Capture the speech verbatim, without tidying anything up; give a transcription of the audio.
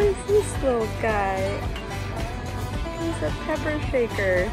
What is this little guy? He's a pepper shaker.